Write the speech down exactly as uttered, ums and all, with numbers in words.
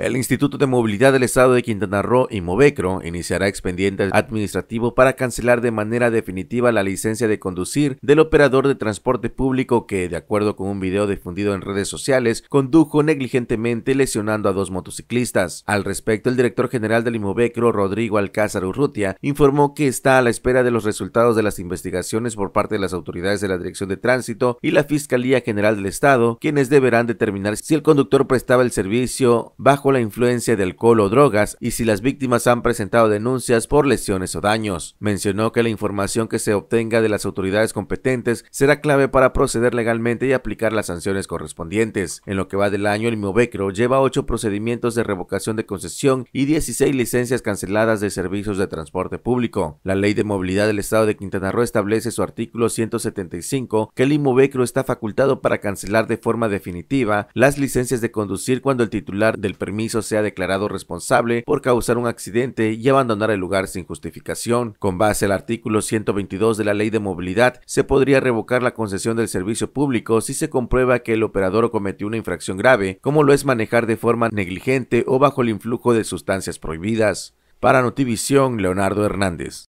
El Instituto de Movilidad del Estado de Quintana Roo, Imovecro, iniciará expediente administrativo para cancelar de manera definitiva la licencia de conducir del operador de transporte público que, de acuerdo con un video difundido en redes sociales, condujo negligentemente lesionando a dos motociclistas. Al respecto, el director general del Imovecro, Rodrigo Alcázar Urrutia, informó que está a la espera de los resultados de las investigaciones por parte de las autoridades de la Dirección de Tránsito y la Fiscalía General del Estado, quienes deberán determinar si el conductor prestaba el servicio bajo la influencia de alcohol o drogas y si las víctimas han presentado denuncias por lesiones o daños. Mencionó que la información que se obtenga de las autoridades competentes será clave para proceder legalmente y aplicar las sanciones correspondientes. En lo que va del año, el Imovecro lleva ocho procedimientos de revocación de concesión y dieciséis licencias canceladas de servicios de transporte público. La Ley de Movilidad del Estado de Quintana Roo establece su artículo ciento setenta y cinco que el Imovecro está facultado para cancelar de forma definitiva las licencias de conducir cuando el titular del permiso sea declarado responsable por causar un accidente y abandonar el lugar sin justificación. Con base al artículo ciento veintidós de la Ley de Movilidad, se podría revocar la concesión del servicio público si se comprueba que el operador cometió una infracción grave, como lo es manejar de forma negligente o bajo el influjo de sustancias prohibidas. Para Notivisión, Leonardo Hernández.